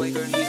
Jlaker.